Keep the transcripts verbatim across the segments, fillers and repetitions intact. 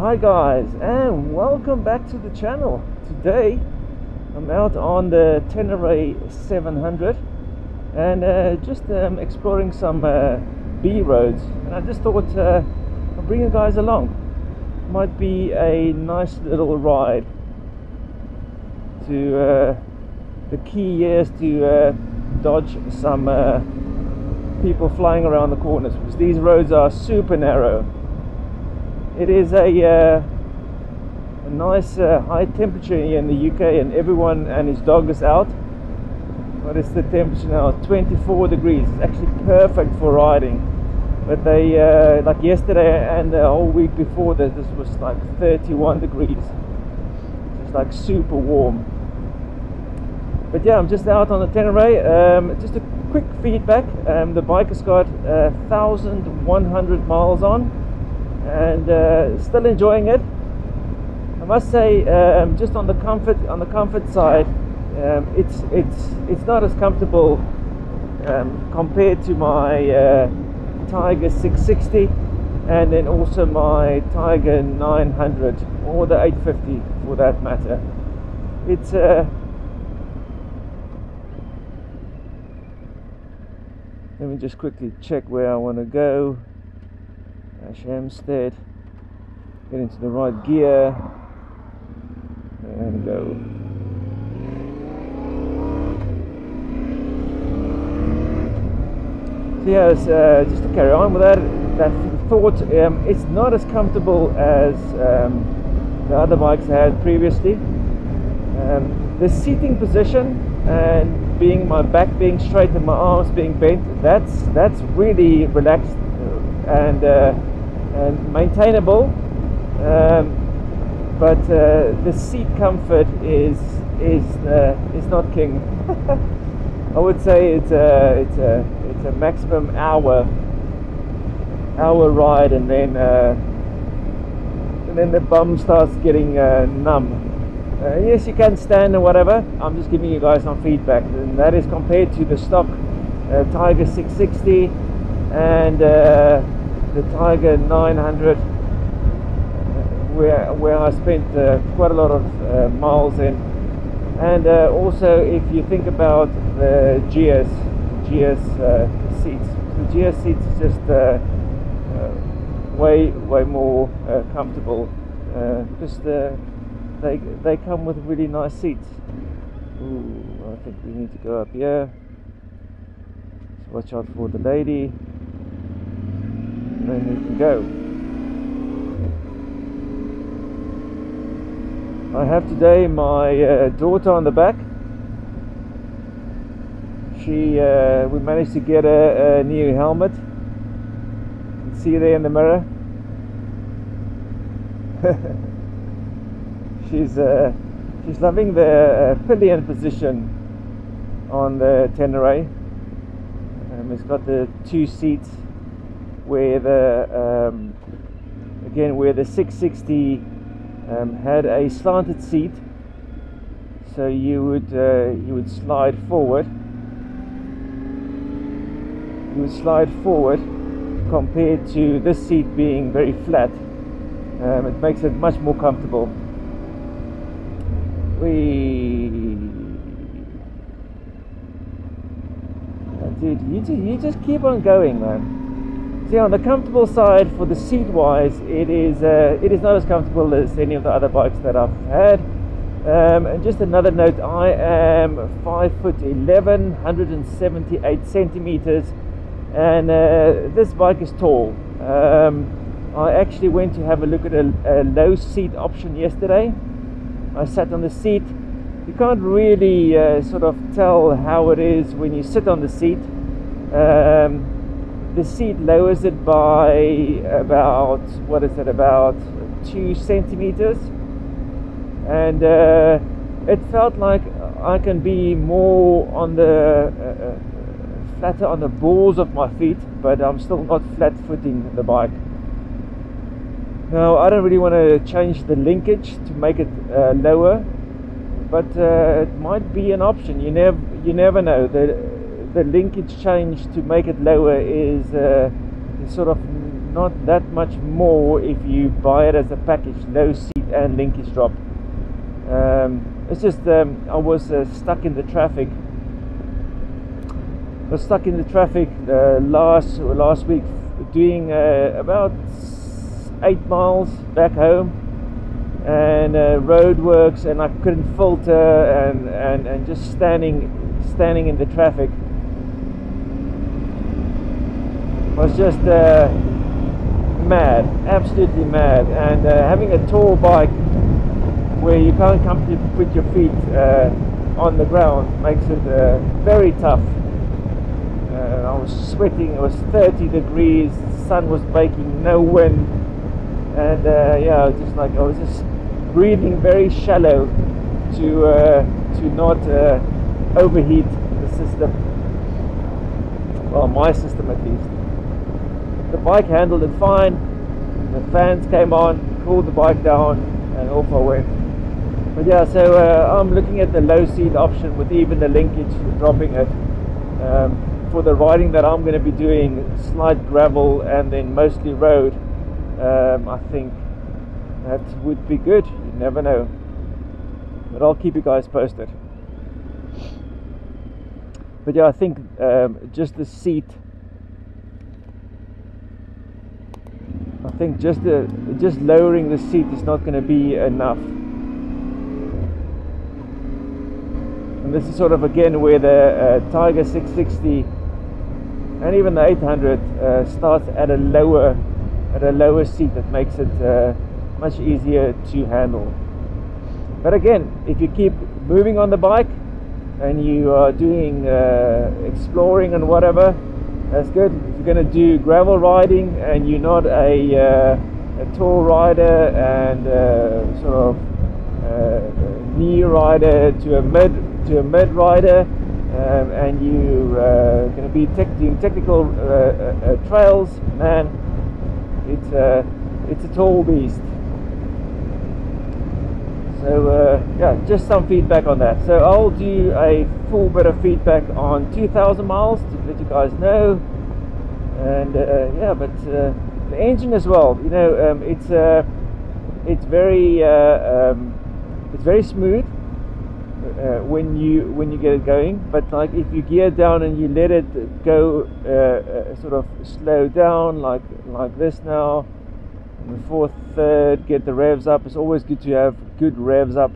Hi guys, and welcome back to the channel. Today I'm out on the Tenere seven hundred and uh, just um, exploring some uh, B roads, and I just thought uh, I'll bring you guys along. Might be a nice little ride to uh, the key is to uh, dodge some uh, people flying around the corners, because these roads are super narrow. It is a, uh, a nice uh, high temperature here in the U K, and everyone and his dog is out. But it's the temperature now, twenty-four degrees. It's actually perfect for riding. But they, uh, like yesterday and the whole week before that, this was like thirty-one degrees. It's like super warm. But yeah, I'm just out on the Tenere. Um, just a quick feedback. Um, the bike has got uh, one thousand one hundred miles on. And uh, still enjoying it. I must say, um, just on the comfort on the comfort side, um, it's it's it's not as comfortable um, compared to my uh, Tiger six sixty, and then also my Tiger nine hundred or the eight fifty for that matter. It's uh, let me just quickly check where I want to go. Shamstead, get into the right gear and go. So yeah, it's, uh, just to carry on with that, that thought, um, it's not as comfortable as um, the other bikes I had previously. Um, the seating position and being my back being straight and my arms being bent, that's that's really relaxed and uh, and maintainable, um, but uh, the seat comfort is is uh, is not king. I would say it's a it's a it's a maximum hour hour ride, and then uh, and then the bum starts getting uh, numb. Uh, yes, you can stand or whatever. I'm just giving you guys some feedback, and that is compared to the stock uh, Tiger six sixty and uh, the Tiger nine hundred, where where I spent uh, quite a lot of uh, miles in. And uh, also, if you think about the G S G S uh, seats, the G S seats is just uh, uh, way way more uh, comfortable, uh, because the, they they come with really nice seats. Ooh, I think we need to go up here. So watch out for the lady. And then we can go. I have today my uh, daughter on the back. She, uh, we managed to get a, a new helmet. You can see there in the mirror. she's uh, she's loving the uh, pillion position on the Tenere. Um, it's got the two seats. Where the um, again, where the six sixty um, had a slanted seat, so you would uh, you would slide forward. You would slide forward compared to this seat being very flat. Um, it makes it much more comfortable. We. Dude, you just you just keep on going, man. See, on the comfortable side, for the seat-wise, it is uh, it is not as comfortable as any of the other bikes that I've had. Um, and just another note: I am five foot eleven, one hundred seventy-eight centimeters, and uh, this bike is tall. Um, I actually went to have a look at a, a low seat option yesterday. I sat on the seat. You can't really uh, sort of tell how it is when you sit on the seat. Um, The seat lowers it by about, what is it, about two centimeters, and uh, it felt like I can be more on the uh, uh, flatter on the balls of my feet, but I'm still not flat-footing the bike. Now I don't really want to change the linkage to make it uh, lower, but uh, it might be an option. You never, you never know. The, The linkage change to make it lower is, uh, is sort of not that much more if you buy it as a package, no seat and linkage drop. Um, it's just um, I was uh, stuck in the traffic. I was stuck in the traffic uh, last last week, doing uh, about eight miles back home, and uh, roadworks, and I couldn't filter, and, and and just standing standing in the traffic. I was just uh, mad, absolutely mad, and uh, having a tall bike where you can't comfortably put your feet uh, on the ground makes it uh, very tough. Uh, I was sweating, it was thirty degrees, the sun was baking, no wind, and uh, yeah, I was just like, I was just breathing very shallow to, uh, to not uh, overheat the system, well, my system at least. The bike handled it fine, the fans came on, cooled the bike down, and off I went. But yeah, so uh, I'm looking at the low seat option with even the linkage, dropping it. Um, for the riding that I'm going to be doing, slight gravel and then mostly road, um, I think that would be good. You never know, but I'll keep you guys posted. But yeah, I think um, just the seat I think just the, just lowering the seat is not going to be enough. And this is sort of again where the uh, Tiger six sixty and even the eight hundred uh, starts at a lower at a lower seat that makes it uh, much easier to handle. But again, if you keep moving on the bike and you are doing uh, exploring and whatever, that's good. If you're going to do gravel riding and you're not a, uh, a tall rider and uh, sort of uh, knee rider to a mid to a mid rider, um, and you're uh, going to be tech doing technical uh, uh, uh, trails, man, it's a uh, it's a tall beast. So uh, yeah, just some feedback on that. So I'll do a full bit of feedback on two thousand miles to let you guys know. And uh, yeah, but uh, the engine as well. You know, um, it's uh, it's very uh, um, it's very smooth uh, when you when you get it going. But like if you gear down and you let it go, uh, uh, sort of slow down like like this now. The fourth, third, get the revs up. It's always good to have good revs up,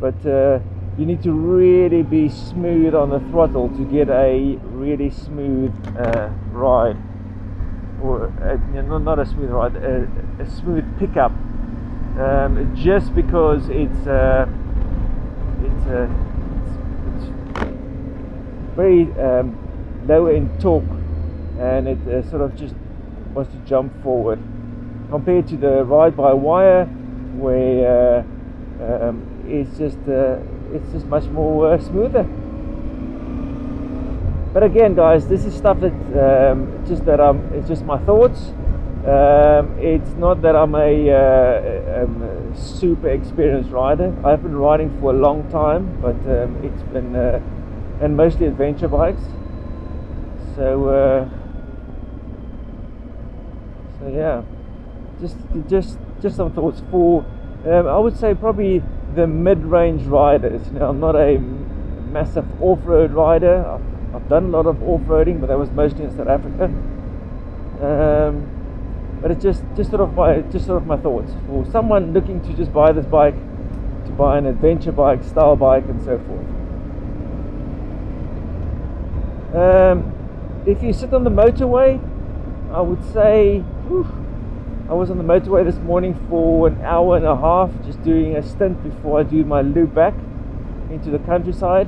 but uh, you need to really be smooth on the throttle to get a really smooth uh, ride, or a, not a smooth ride, a, a smooth pickup. Um, just because it's uh, it's, uh, it's, it's very um, low in torque, and it uh, sort of just wants to jump forward. Compared to the ride-by-wire, where uh, um, it's just uh, it's just much more uh, smoother. But again, guys, this is stuff that um, just that I'm. It's just my thoughts. Um, it's not that I'm a, uh, um, a super experienced rider. I've been riding for a long time, but um, it's been uh, and mostly adventure bikes. So, uh, so yeah. Just, just, just some thoughts for, um, I would say probably the mid-range riders. You know, I'm not a massive off-road rider. I've, I've done a lot of off-roading, but that was mostly in South Africa. Um, but it's just, just sort of my, just sort of my thoughts for someone looking to just buy this bike, to buy an adventure bike, style bike, and so forth. Um, if you sit on the motorway, I would say. Whew, I was on the motorway this morning for an hour and a half, just doing a stint before I do my loop back into the countryside.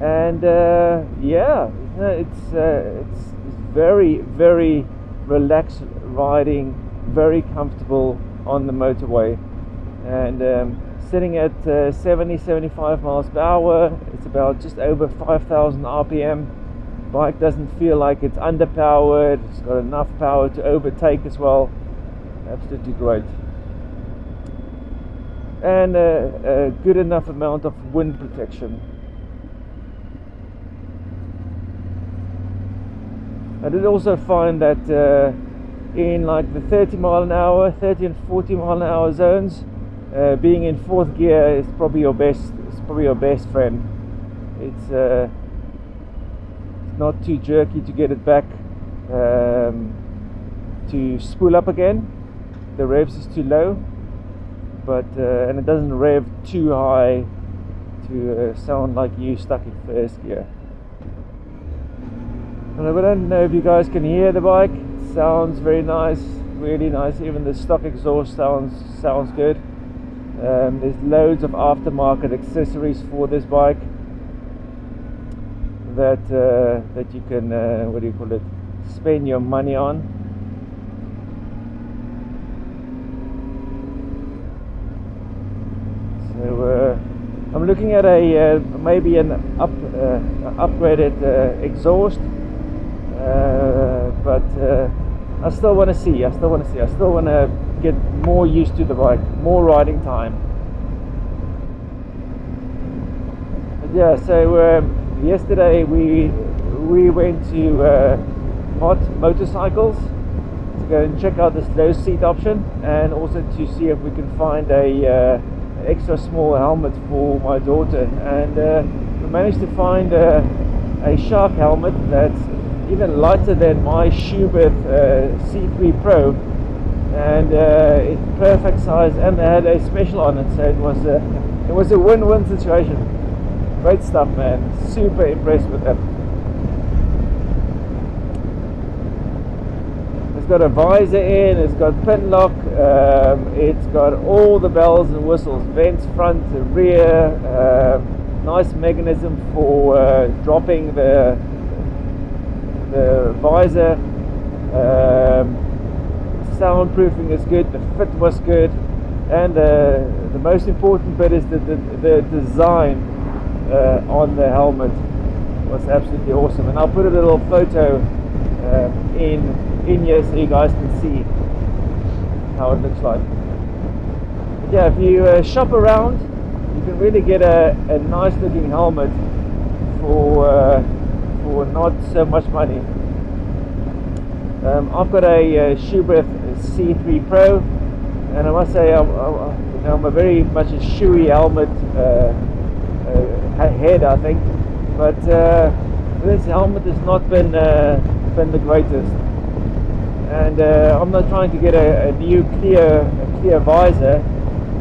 And uh, yeah, it's, uh, it's it's very very relaxed riding, very comfortable on the motorway, and um, sitting at uh, seventy, seventy-five miles per hour. It's about just over five thousand R P M. Bike doesn't feel like it's underpowered. It's got enough power to overtake as well. Absolutely great, and uh, a good enough amount of wind protection. I did also find that uh, in like the thirty mile an hour, thirty and forty mile an hour zones, uh, being in fourth gear is probably your best. It's probably your best friend. It's uh, it's not too jerky to get it back um, to spool up again. The revs is too low, but uh, and it doesn't rev too high to uh, sound like you stuck in first gear. And I don't know if you guys can hear the bike. It sounds very nice, really nice. Even the stock exhaust sounds sounds good. Um, there's loads of aftermarket accessories for this bike that uh, that you can uh, what do you call it? Spend your money on. So uh, I'm looking at a uh, maybe an up uh, upgraded uh, exhaust. Uh, but uh, I still want to see, I still want to see, I still want to get more used to the bike, more riding time. But yeah, so um, yesterday we we went to uh, Mott Motorcycles to go and check out the slow seat option, and also to see if we can find a uh, extra small helmet for my daughter. And uh, we managed to find uh, a shark helmet that's even lighter than my Schuberth uh, C three Pro, and uh, it's perfect size, and they had a special on it, so it was a, it was a win-win situation. Great stuff, man. Super impressed with that. It's got a visor in, it's got pin lock, um, it's got all the bells and whistles, vents front and rear, uh, nice mechanism for uh, dropping the the visor. um, soundproofing is good, the fit was good, and uh, the most important bit is that the, the design uh, on the helmet was absolutely awesome. And I'll put a little photo um, in, in here so you guys can see how it looks like. But yeah, if you uh, shop around, you can really get a, a nice looking helmet for uh, for not so much money. um, I've got a uh, Schuberth C three Pro, and I must say I'm, I'm, you know, I'm a very much a shoey helmet uh, uh, head, I think, but uh, this helmet has not been uh, been the greatest, and uh, I'm not trying to get a, a new clear a clear visor,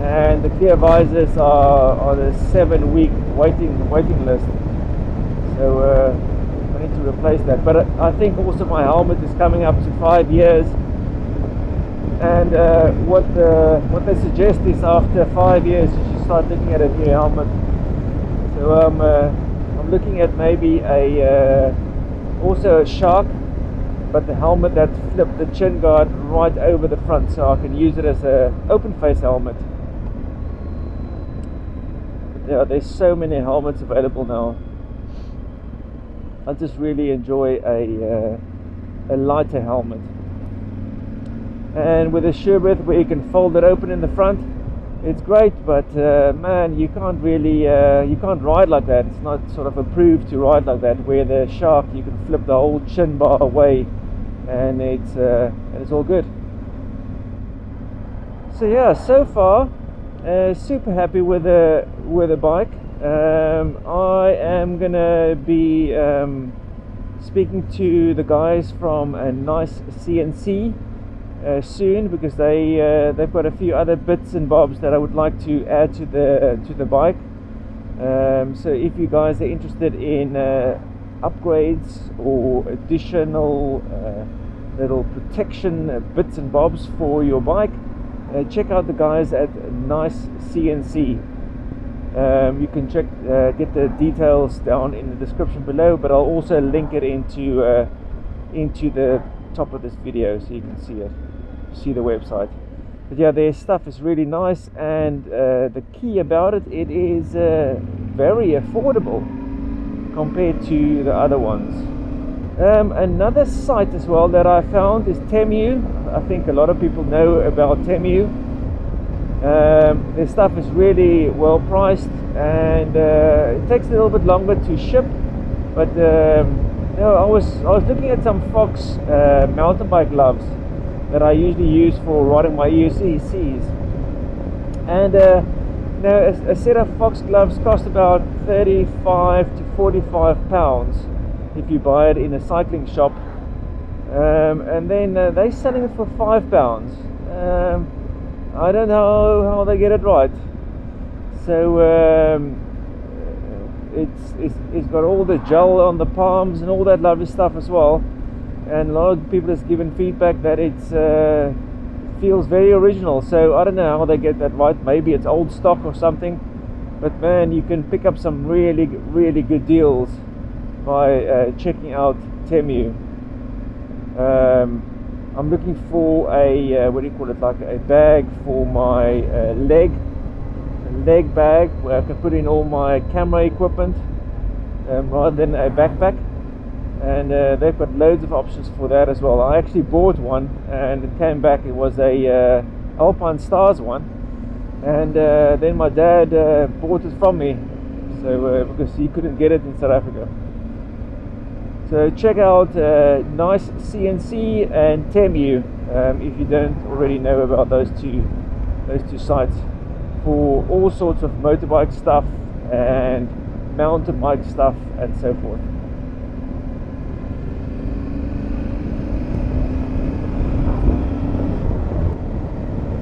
and the clear visors are on a seven week waiting waiting list, so uh, need to replace that. But I think also my helmet is coming up to five years, and uh, what the, what they suggest is after five years you should start looking at a new helmet. So um, uh, I'm looking at maybe a uh, also a Shark, but the helmet that flipped the chin guard right over the front, so I can use it as a open face helmet. But yeah, there's so many helmets available now. I just really enjoy a, uh, a lighter helmet. And with a Schuberth, where you can fold it open in the front, it's great, but uh, man, you can't really uh, you can't ride like that. It's not sort of approved to ride like that. Where the Shark, you can flip the whole chin bar away, and it's uh, it's all good. So yeah, so far uh, super happy with the with the bike. Um, I am gonna be um, speaking to the guys from a Nice C N C uh, soon, because they uh, they've got a few other bits and bobs that I would like to add to the uh, to the bike. Um, so if you guys are interested in uh, upgrades or additional uh, little protection bits and bobs for your bike, uh, check out the guys at Nice C N C. Um, you can check, uh, get the details down in the description below, but I'll also link it into uh, into the top of this video so you can see it, see the website. But yeah, their stuff is really nice, and uh, the key about it, it is uh, very affordable compared to the other ones. Um, another site as well that I found is Temu. I think a lot of people know about Temu. Um, this stuff is really well priced, and uh, it takes a little bit longer to ship, but um, you know, I was I was looking at some Fox uh, mountain bike gloves, that I usually use for riding my U C Cs. And uh, you know, a, a set of Fox gloves cost about thirty-five to forty-five pounds if you buy it in a cycling shop, um, and then uh, they're selling it for five pounds. Um, I don't know how they get it right. So um, it's, it's it's got all the gel on the palms and all that lovely stuff as well. And a lot of people has given feedback that it's uh, feels very original. So I don't know how they get that right. Maybe it's old stock or something. But man, you can pick up some really really good deals by uh, checking out Temu. Um, I'm looking for a, uh, what do you call it, like a bag for my uh, leg, a leg bag where I can put in all my camera equipment, um, rather than a backpack. And uh, they've got loads of options for that as well. I actually bought one and it came back, it was a uh, Alpinestars one. And uh, then my dad uh, bought it from me, so uh, because he couldn't get it in South Africa. So check out uh, Nice C N C and Temu um, if you don't already know about those two, those two sites for all sorts of motorbike stuff and mountain bike stuff and so forth.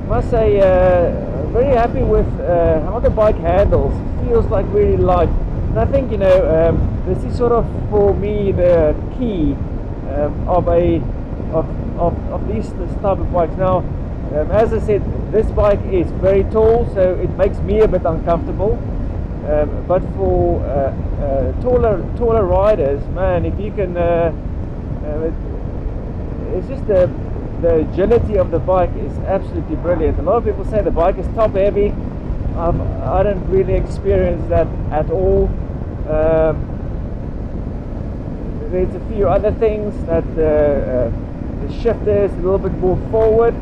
I must say, uh, very happy with uh, how the bike handles. It feels like really light. And I think, you know, um, this is sort of for me the key um, of a of, of, of these this type of bikes. Now, um, as I said, this bike is very tall, so it makes me a bit uncomfortable. Um, but for uh, uh, taller taller riders, man, if you can, uh, uh, it, it's just the the agility of the bike is absolutely brilliant. A lot of people say the bike is top heavy. Um, I don't really experience that at all. Um, there's a few other things that uh, uh, the shifter is a little bit more forward,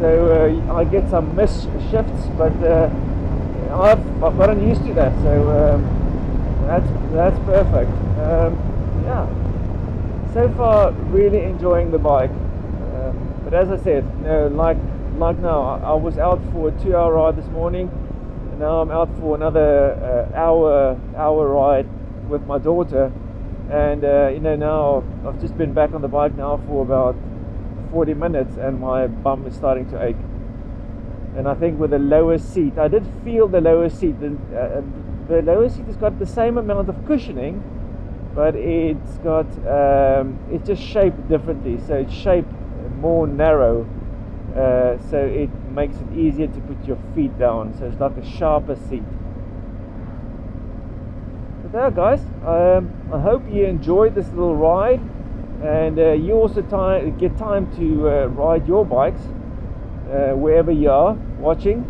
so uh, I get some miss shifts, but uh, I've, I've gotten used to that, so um, that's, that's perfect. Um, yeah, so far really enjoying the bike, uh, but as I said, you know, like like now I was out for a two hour ride this morning. Now I'm out for another uh, hour hour ride with my daughter, and uh, you know, now I've just been back on the bike now for about forty minutes, and my bum is starting to ache. And I think with the lower seat, I did feel the lower seat. The, uh, the lower seat has got the same amount of cushioning, but it's got um, it's just shaped differently. So it's shaped more narrow. Uh, so it makes it easier to put your feet down, so it's like a sharper seat. But there guys, um, I hope you enjoyed this little ride, and uh, you also ti get time to uh, ride your bikes uh, wherever you are watching.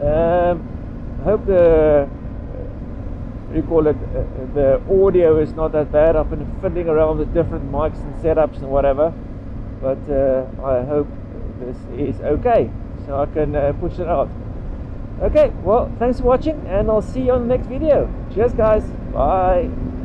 um, I hope the uh, you call it uh, the audio is not that bad. I've been fiddling around with different mics and setups and whatever, but uh, I hope this is okay, so I can uh, push it out. Okay, well, thanks for watching, and I'll see you on the next video. Cheers guys, bye.